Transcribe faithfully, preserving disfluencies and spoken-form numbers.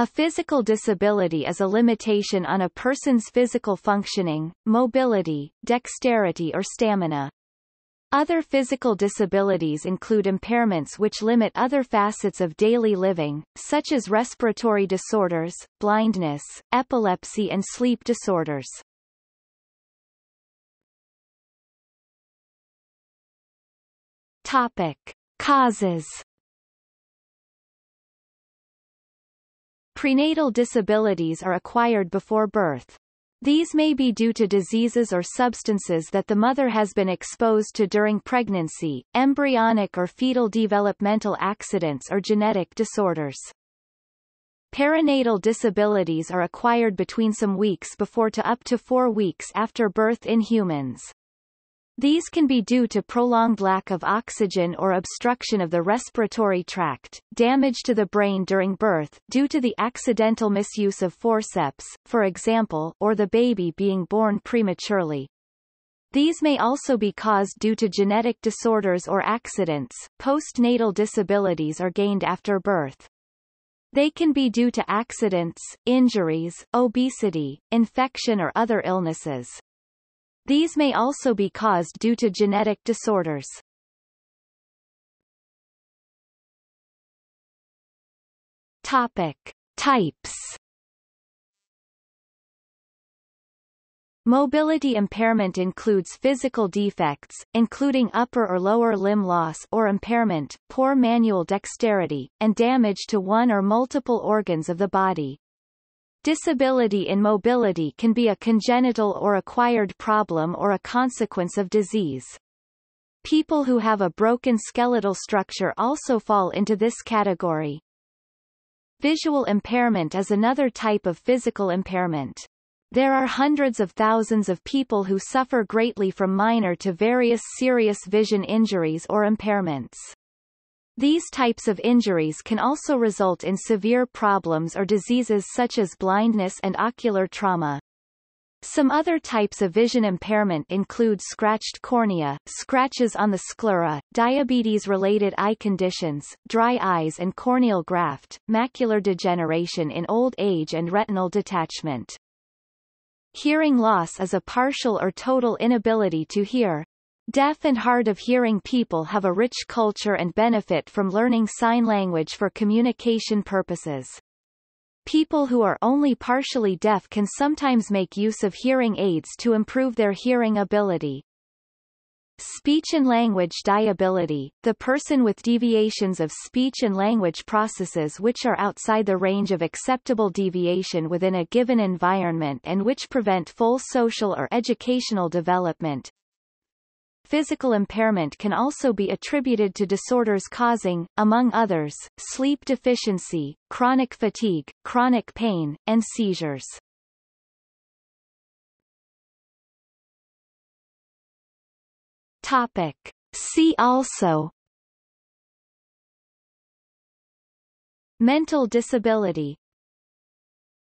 A physical disability is a limitation on a person's physical functioning, mobility, dexterity or stamina. Other physical disabilities include impairments which limit other facets of daily living, such as respiratory disorders, blindness, epilepsy and sleep disorders. Topic: Causes. Prenatal disabilities are acquired before birth. These may be due to diseases or substances that the mother has been exposed to during pregnancy, embryonic or fetal developmental accidents or genetic disorders. Perinatal disabilities are acquired between some weeks before to up to four weeks after birth in humans. These can be due to prolonged lack of oxygen or obstruction of the respiratory tract, damage to the brain during birth, due to the accidental misuse of forceps, for example, or the baby being born prematurely. These may also be caused due to genetic disorders or accidents. Postnatal disabilities are gained after birth. They can be due to accidents, injuries, obesity, infection or other illnesses. These may also be caused due to genetic disorders. Topic: Types. Mobility impairment includes physical defects, including upper or lower limb loss or impairment, poor manual dexterity, and damage to one or multiple organs of the body. Disability in mobility can be a congenital or acquired problem or a consequence of disease. People who have a broken skeletal structure also fall into this category. Visual impairment is another type of physical impairment. There are hundreds of thousands of people who suffer greatly from minor to various serious vision injuries or impairments. These types of injuries can also result in severe problems or diseases such as blindness and ocular trauma. Some other types of vision impairment include scratched cornea, scratches on the sclera, diabetes-related eye conditions, dry eyes and corneal graft, macular degeneration in old age and retinal detachment. Hearing loss is a partial or total inability to hear. Deaf and hard of hearing people have a rich culture and benefit from learning sign language for communication purposes. People who are only partially deaf can sometimes make use of hearing aids to improve their hearing ability. Speech and language disability: the person with deviations of speech and language processes which are outside the range of acceptable deviation within a given environment and which prevent full social or educational development. Physical impairment can also be attributed to disorders causing, among others, sleep deficiency, chronic fatigue, chronic pain, and seizures. Topic: See also. Mental disability.